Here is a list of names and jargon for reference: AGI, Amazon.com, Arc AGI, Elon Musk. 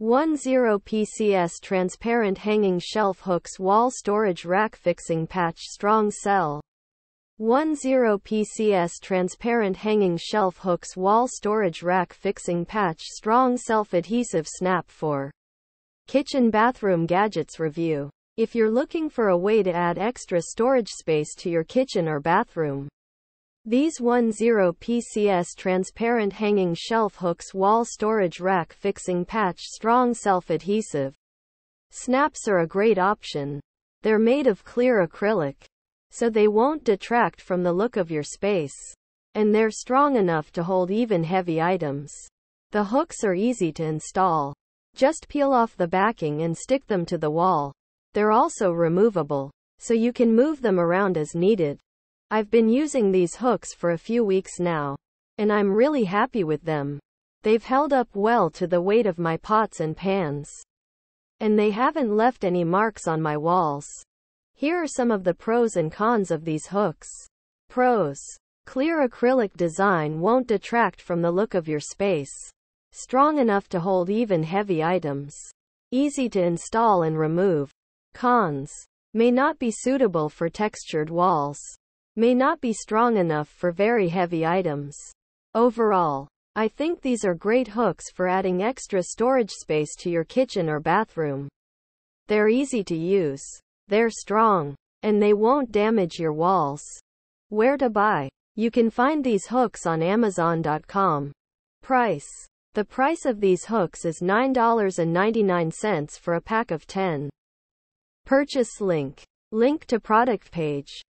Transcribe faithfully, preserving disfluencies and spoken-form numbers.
ten P C S transparent hanging shelf hooks wall storage rack fixing patch strong cell. ten P C S transparent hanging shelf hooks wall storage rack fixing patch strong self-adhesive snap for kitchen bathroom gadgets review. If you're looking for a way to add extra storage space to your kitchen or bathroom, these ten P C S transparent hanging shelf hooks wall storage rack fixing patch strong self-adhesive snaps are a great option. They're made of clear acrylic, so they won't detract from the look of your space. And they're strong enough to hold even heavy items. The hooks are easy to install. Just peel off the backing and stick them to the wall. They're also removable, so you can move them around as needed. I've been using these hooks for a few weeks now, and I'm really happy with them. They've held up well to the weight of my pots and pans, and they haven't left any marks on my walls. Here are some of the pros and cons of these hooks. Pros: clear acrylic design won't detract from the look of your space. Strong enough to hold even heavy items. Easy to install and remove. Cons: may not be suitable for textured walls. May not be strong enough for very heavy items. Overall, I think these are great hooks for adding extra storage space to your kitchen or bathroom. They're easy to use, they're strong, and they won't damage your walls. Where to buy? You can find these hooks on Amazon dot com. Price: the price of these hooks is nine ninety-nine for a pack of ten. Purchase link. Link to product page.